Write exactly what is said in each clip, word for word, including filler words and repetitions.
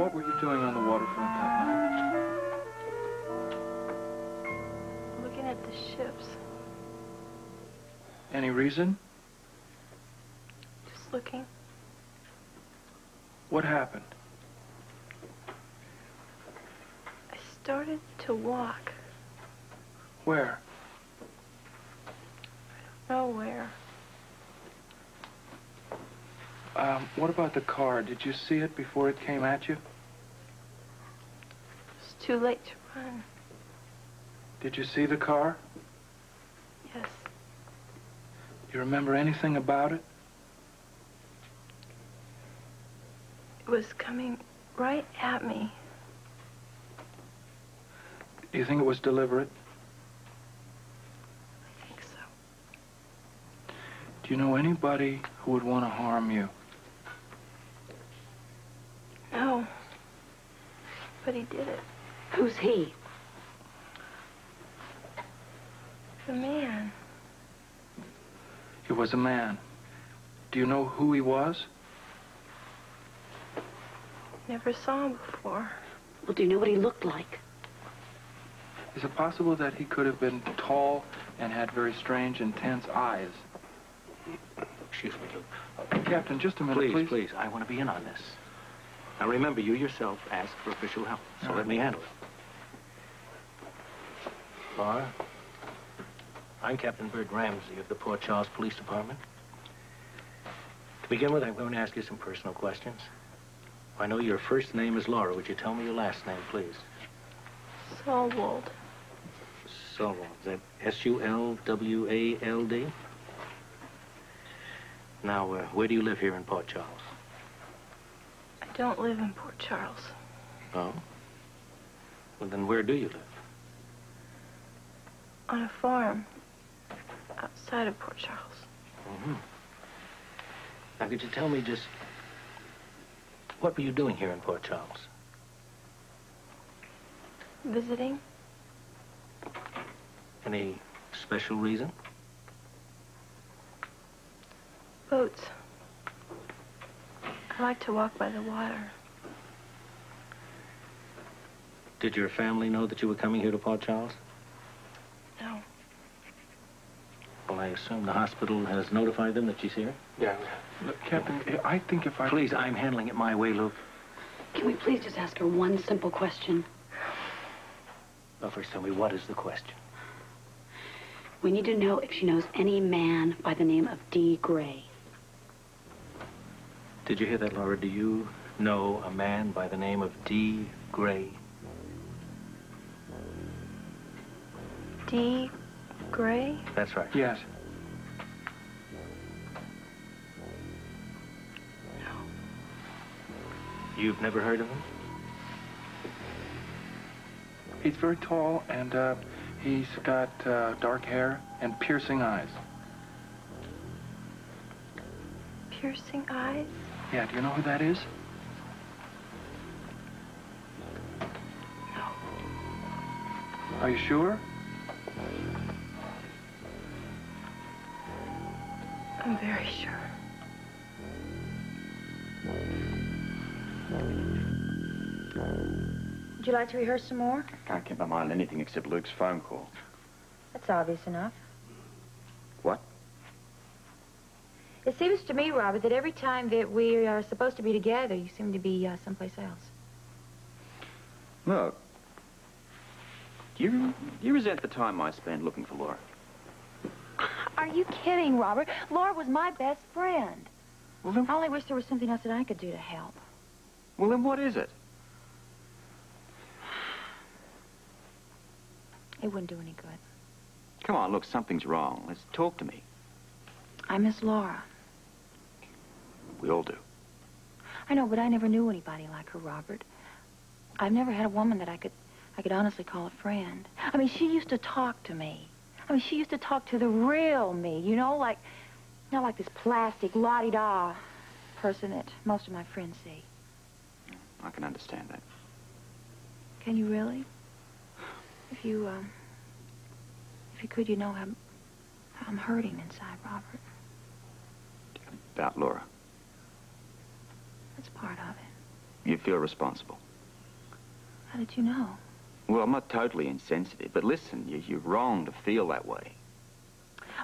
What were you doing on the waterfront that night? Looking at the ships. Any reason? Just looking. What happened? I started to walk. Where? I don't know where. Um, what about the car? Did you see it before it came at you? It was too late to run. Did you see the car? Yes. Do you remember anything about it? It was coming right at me. Do you think it was deliberate? I think so. Do you know anybody who would want to harm you? No, but he did it. Who's he? The man. It was a man. Do you know who he was? Never saw him before. Well, do you know what he looked like? Is it possible that he could have been tall and had very strange, intense eyes? Excuse me, Luke. Uh, Captain, just a minute, please. Please, please, I want to be in on this. Now, remember, you yourself asked for official help, so right. Let me handle it. Laura, I'm Captain Bird Ramsey of the Port Charles Police Department. To begin with, I'm going to ask you some personal questions. I know your first name is Laura. Would you tell me your last name, please? Solwald. Solwald. Is that S U L W A L D? Now, uh, where do you live here in Port Charles? I don't live in Port Charles. Oh? Well, then where do you live? On a farm outside of Port Charles. Mm-hmm. Now, could you tell me just what were you doing here in Port Charles? Visiting. Any special reason? Boats. I like to walk by the water. Did your family know that you were coming here to Port Charles? No. Well, I assume the hospital has notified them that she's here? Yeah. Look, Captain, I think if I... Please, I'm handling it my way, Luke. Can we please just ask her one simple question? Well, first tell me, what is the question? We need to know if she knows any man by the name of D. Gray. Did you hear that, Laura? Do you know a man by the name of D. Gray? D. Gray? That's right. Yes. You've never heard of him? He's very tall, and uh, he's got uh, dark hair and piercing eyes. Piercing eyes? Yeah, do you know who that is? No. Are you sure? I'm very sure. Would you like to rehearse some more? I can't keep my mind on anything except Luke's phone call. That's obvious enough. What? It seems to me, Robert, that every time that we are supposed to be together, you seem to be uh, someplace else. Look, do you, do you resent the time I spend looking for Laura? Are you kidding, Robert? Laura was my best friend. Well, then... I only wish there was something else that I could do to help. Well, then what is it? It wouldn't do any good. Come on, look, something's wrong. Let's talk to me. I miss Laura. We all do. I know, but I never knew anybody like her, Robert. I've never had a woman that I could, I could honestly call a friend. I mean, she used to talk to me. I mean, she used to talk to the real me, you know, like, not like this plastic, la-di-da person that most of my friends see. I can understand that. Can you really? If you, um, if you could, you know how I'm, how I'm hurting inside, Robert. About Laura. That's part of it. you feel responsible. How did you know? Well, I'm not totally insensitive, but listen, you, you're wrong to feel that way.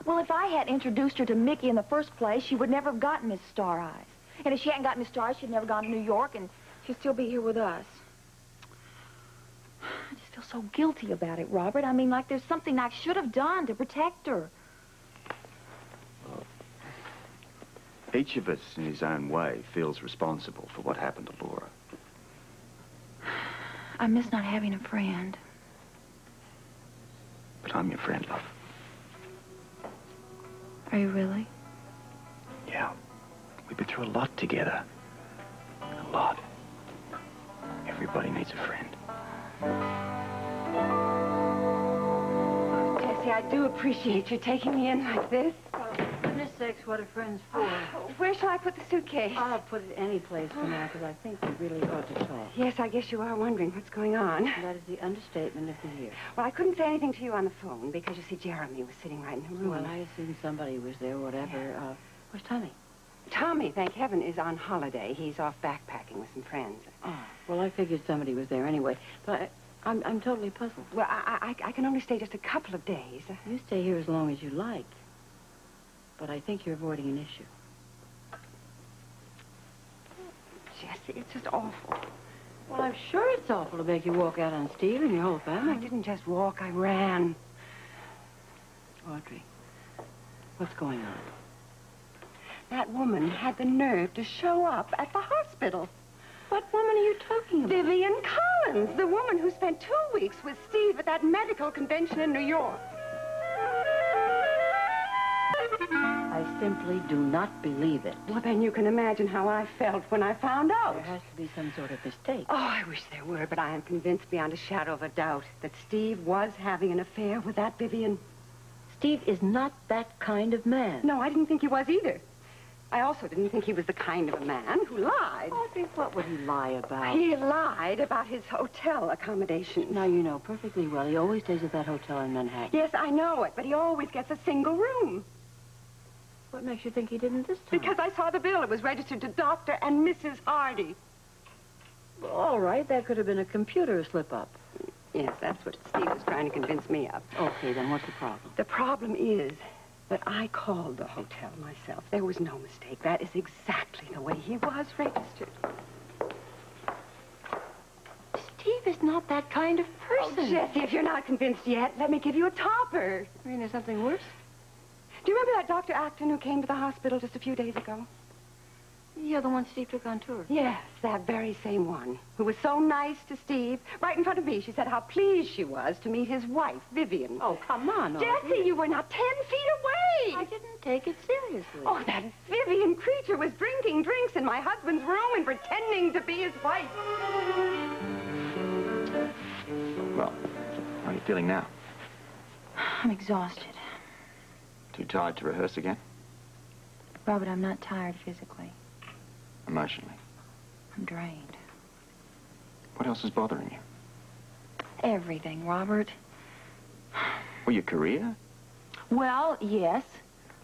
Well, if I had introduced her to Mickey in the first place, she would never have gotten Miss Star Eyes. And if she hadn't gotten Miss Star Eyes, she'd never gone to New York, and she'd still be here with us. I just feel so guilty about it, Robert. I mean, like there's something I should have done to protect her. Each of us, in his own way, feels responsible for what happened to Laura. I miss not having a friend. But I'm your friend, love. Are you really? Yeah. We've been through a lot together. A lot. Everybody needs a friend. Jessie, I do appreciate you taking me in like this. Sakes, what are friends for? Oh, where shall I put the suitcase? I'll put it any place for now, because I think we really ought to talk. Yes, I guess you are wondering what's going on. That is the understatement of the year. Well, I couldn't say anything to you on the phone, because, you see, Jeremy was sitting right in the room. Well, I assumed somebody was there, whatever. Yeah. Uh, where's Tommy? Tommy, thank heaven, is on holiday. He's off backpacking with some friends. Oh, well, I figured somebody was there anyway, but I, I'm, I'm totally puzzled. Well, I, I, I can only stay just a couple of days. You stay here as long as you like. But I think you're avoiding an issue. Jessie, it's just awful. Well, I'm sure it's awful to make you walk out on Steve and your whole family. I didn't just walk, I ran. Audrey, what's going on? That woman had the nerve to show up at the hospital. What woman are you talking about? Vivian Collins, the woman who spent two weeks with Steve at that medical convention in New York. I simply do not believe it. Well, then you can imagine how I felt when I found out. There has to be some sort of mistake. Oh, I wish there were, but I am convinced beyond a shadow of a doubt that Steve was having an affair with that Vivian. Steve is not that kind of man. No, I didn't think he was either. I also didn't think he was the kind of a man who lied. Oh, Steve, what would he lie about? He lied about his hotel accommodations. Now, you know perfectly well he always stays at that hotel in Manhattan. Yes, I know it, but he always gets a single room. What makes you think he didn't this time? Because I saw the bill. It was registered to Doctor and Missus Hardy. Well, all right, that could have been a computer slip-up. Yes, that's what Steve was trying to convince me of. Okay, then what's the problem? The problem is that I called the hotel myself. There was no mistake. That is exactly the way he was registered. Steve is not that kind of person. Oh, Jessie, if you're not convinced yet, let me give you a topper. I mean, there's something worse? Do you remember that Doctor Acton who came to the hospital just a few days ago? Yeah, the one Steve took on tour. Yes, that very same one, who was so nice to Steve. Right in front of me, she said how pleased she was to meet his wife, Vivian. Oh, come on, Jessie, Audrey. You were not ten feet away. I didn't take it seriously. Oh, that Vivian creature was drinking drinks in my husband's room and pretending to be his wife. Well, how are you feeling now? I'm exhausted. Too tired to rehearse again? Robert, I'm not tired physically. Emotionally? I'm drained. What else is bothering you? Everything, Robert. Well, your career? Well, yes.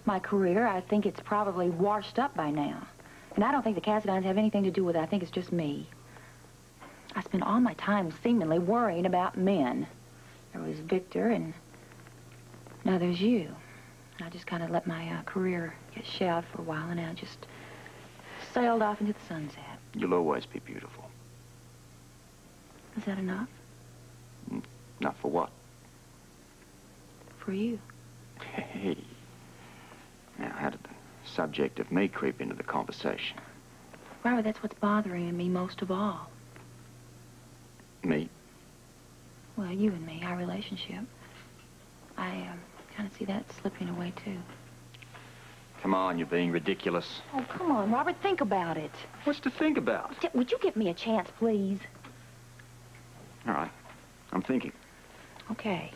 My career, I think it's probably washed up by now. And I don't think the Cassadines have anything to do with it. I think it's just me. I spend all my time seemingly worrying about men. There was Victor, and now there's you. I just kind of let my uh, career get shelled for a while, and I just sailed off into the sunset. You'll always be beautiful. Is that enough? Mm, not for what? For you. Hey. Now, how did the subject of me creep into the conversation? Robert, that's what's bothering me most of all. Me? Well, you and me, our relationship. I, um... kind of see that slipping away, too. Come on, you're being ridiculous. Oh, come on, Robert, think about it. What's to think about? Would you give me a chance, please? All right, I'm thinking. Okay.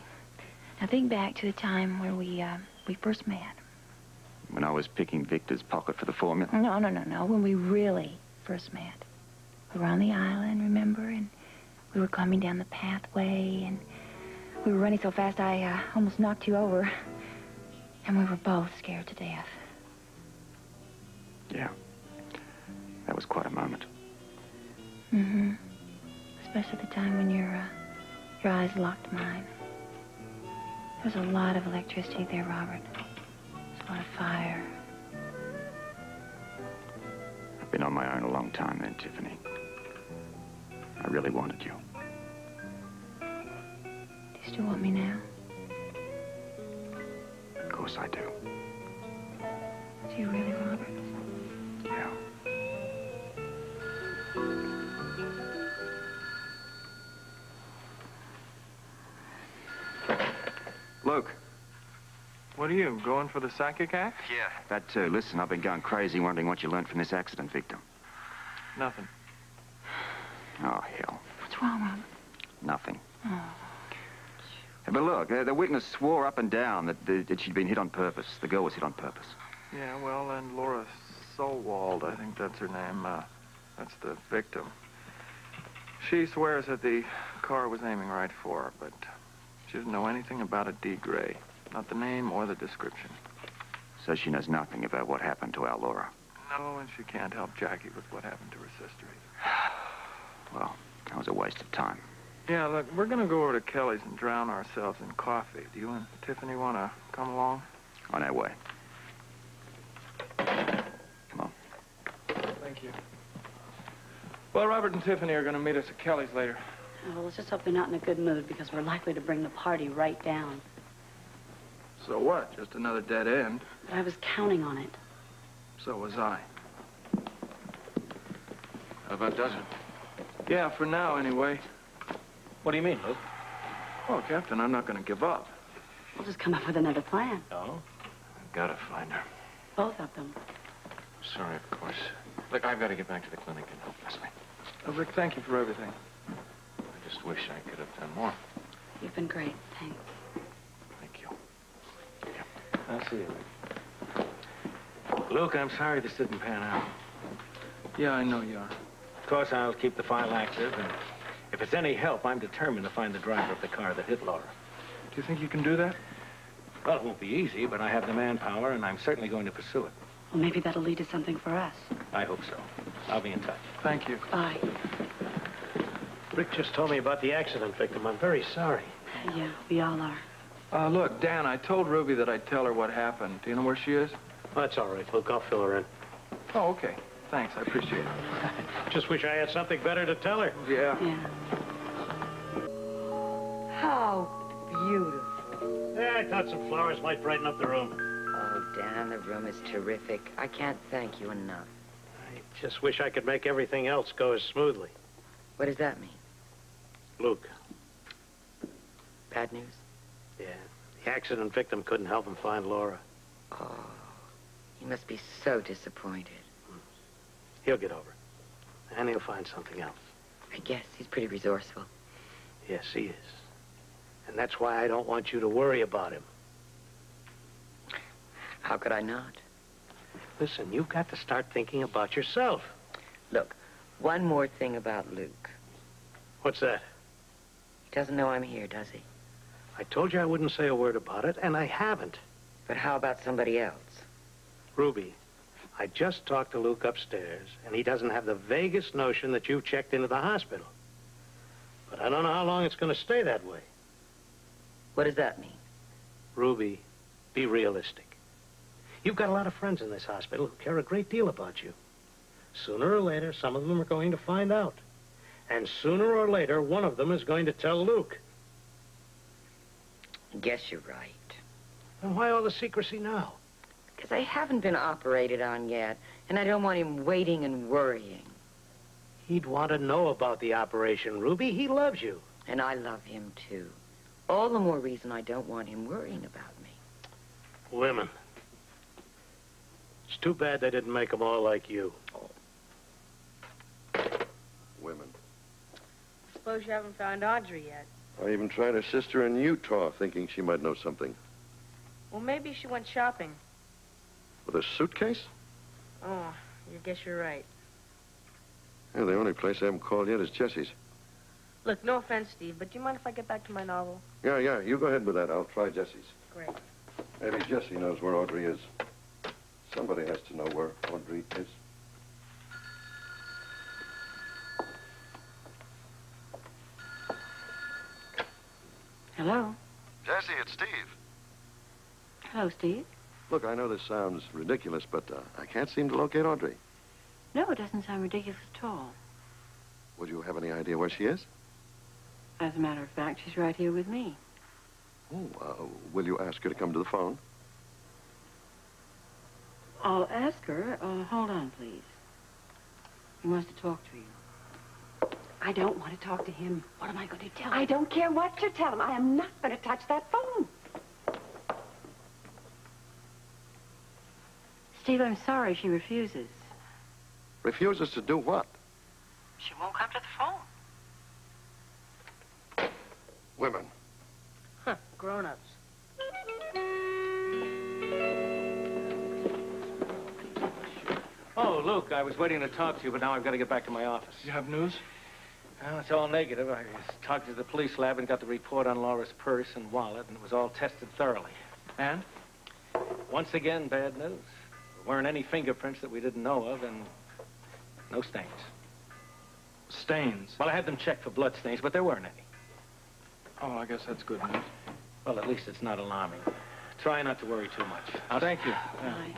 Now think back to the time where we, uh, we first met. When I was picking Victor's pocket for the formula? No, no, no, no, when we really first met. We were on the island, remember, and we were climbing down the pathway, and we were running so fast, I uh, almost knocked you over. And we were both scared to death. Yeah. That was quite a moment. Hmm. most of the time when your, uh, your eyes locked mine. There was a lot of electricity there, Robert. There's a lot of fire. I've been on my own a long time then, Tiffany. I really wanted you. Do you still want me now? Of course I do. Do you really, Robert? Yeah. Luke. What are you, going for the psychic act? Yeah, that too. Listen, I've been going crazy wondering what you learned from this accident victim. Nothing. Oh, hell. What's wrong, Robert? Nothing. Oh. But look, the, the witness swore up and down that, the, that she'd been hit on purpose. The girl was hit on purpose. Yeah, well, and Laura Solwald, I think that's her name. Uh, that's the victim. She swears that the car was aiming right for her, but she doesn't know anything about a D. Gray. Not the name or the description. So she knows nothing about what happened to our Laura? No, and she can't help Jackie with what happened to her sister either. Well, that was a waste of time. Yeah, look, we're going to go over to Kelly's and drown ourselves in coffee. Do you and Tiffany want to come along? On our way. Come on. Thank you. Well, Robert and Tiffany are going to meet us at Kelly's later. Oh, well, let's just hope they're not in a good mood, because we're likely to bring the party right down. So what? Just another dead end. But I was counting on it. So was I. How about does it? Yeah, for now, anyway. What do you mean, Luke? Well, Captain, I'm not going to give up. We'll just come up with another plan. No? I've got to find her. Both of them. Sorry, of course. Look, I've got to get back to the clinic and help this way. Oh, Rick, thank you for everything. I just wish I could have done more. You've been great, thanks. I'll see you, Luke. Luke, I'm sorry this didn't pan out. Yeah, I know you are. Of course, I'll keep the file active, and if it's any help, I'm determined to find the driver of the car that hit Laura. Do you think you can do that? Well, it won't be easy, but I have the manpower, and I'm certainly going to pursue it. Well, maybe that'll lead to something for us. I hope so. I'll be in touch. Thank you. Bye. Rick just told me about the accident victim. I'm very sorry. Yeah, we all are. Uh, look, Dan, I told Ruby that I'd tell her what happened. Do you know where she is? Well, that's all right, Luke. I'll fill her in. Oh, okay. Thanks. I appreciate it. Just wish I had something better to tell her. Yeah. Yeah. How beautiful. Yeah, I thought some flowers might brighten up the room. Oh, Dan, the room is terrific. I can't thank you enough. I just wish I could make everything else go as smoothly. What does that mean? Luke. Bad news? Yeah, the accident victim couldn't help him find Laura. Oh, he must be so disappointed. Hmm. He'll get over it, and he'll find something else. I guess he's pretty resourceful. Yes, he is. And that's why I don't want you to worry about him. How could I not? Listen, you've got to start thinking about yourself. Look, one more thing about Luke. What's that? He doesn't know I'm here, does he? I told you I wouldn't say a word about it, and I haven't. But how about somebody else? Ruby, I just talked to Luke upstairs, and he doesn't have the vaguest notion that you've checked into the hospital. But I don't know how long it's going to stay that way. What does that mean? Ruby, be realistic. You've got a lot of friends in this hospital who care a great deal about you. Sooner or later, some of them are going to find out. And sooner or later, one of them is going to tell Luke. I guess you're right. Then why all the secrecy now? Because I haven't been operated on yet, and I don't want him waiting and worrying. He'd want to know about the operation, Ruby. He loves you. And I love him, too. All the more reason I don't want him worrying about me. Women. It's too bad they didn't make them all like you. Oh. Women. I suppose you haven't found Audrey yet. I even tried her sister in Utah, thinking she might know something. Well, maybe she went shopping. With a suitcase? Oh, you guess you're right. Yeah, the only place I haven't called yet is Jessie's. Look, no offense, Steve, but do you mind if I get back to my novel? Yeah, yeah, you go ahead with that. I'll try Jessie's. Great. Maybe Jessie knows where Audrey is. Somebody has to know where Audrey is. Hello? Jessie, it's Steve. Hello, Steve. Look, I know this sounds ridiculous, but uh, I can't seem to locate Audrey. No, it doesn't sound ridiculous at all. Would you have any idea where she is? As a matter of fact, she's right here with me. Oh, uh, will you ask her to come to the phone? I'll ask her. Uh, hold on, please. He wants to talk to you. I don't want to talk to him. What am I going to tell him? I don't care what you tell him. I am not going to touch that phone. Steve, I'm sorry she refuses. Refuses to do what? She won't come to the phone. Women. Huh, grown-ups. Oh, Luke, I was waiting to talk to you, but now I've got to get back to my office. You have news? Well, it's all negative. I talked to the police lab and got the report on Laura's purse and wallet, and it was all tested thoroughly. And? Once again, bad news. There weren't any fingerprints that we didn't know of, and no stains. Stains? Well, I had them checked for blood stains, but there weren't any. Oh, I guess that's good news. Well, at least it's not alarming. Try not to worry too much. I'll thank you. Hi.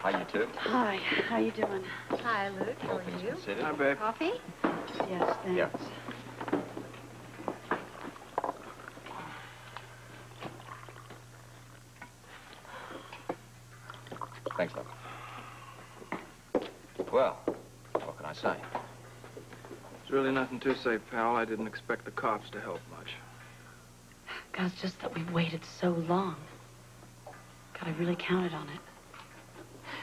Hi, you two. Hi. How you doing? Hi, Luke. How are you? Hi, babe. Coffee? Yes, thanks. Yeah. Thanks, Laura. Well, what can I say? There's really nothing to say, pal. I didn't expect the cops to help much. God, it's just that we waited so long. God, I really counted on it.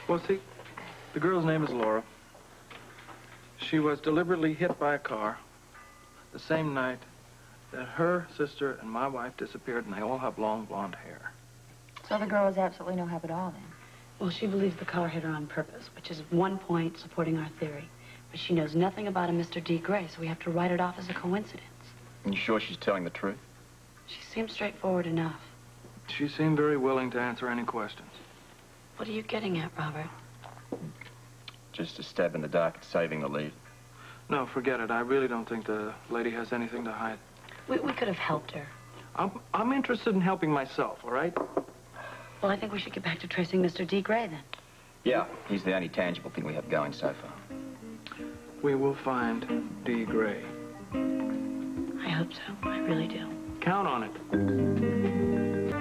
Well, see, the girl's name is Laura. She was deliberately hit by a car the same night that her sister and my wife disappeared, and they all have long blonde hair. So the girl has absolutely no help at all, then? Well, she believes the car hit her on purpose, which is one point supporting our theory. But she knows nothing about a Mister D. Gray, so we have to write it off as a coincidence. Are you sure she's telling the truth? She seems straightforward enough. She seemed very willing to answer any questions. What are you getting at, Robert? Just a stab in the dark at saving the lead. No, forget it. I really don't think the lady has anything to hide. We, we could have helped her. I'm, I'm interested in helping myself, all right? Well, I think we should get back to tracing Mister D. Gray, then. Yeah, he's the only tangible thing we have going so far. We will find D. Gray. I hope so. I really do. Count on it.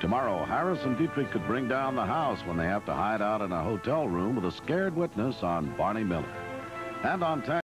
Tomorrow, Harris and Dietrich could bring down the house when they have to hide out in a hotel room with a scared witness on Barney Miller. And on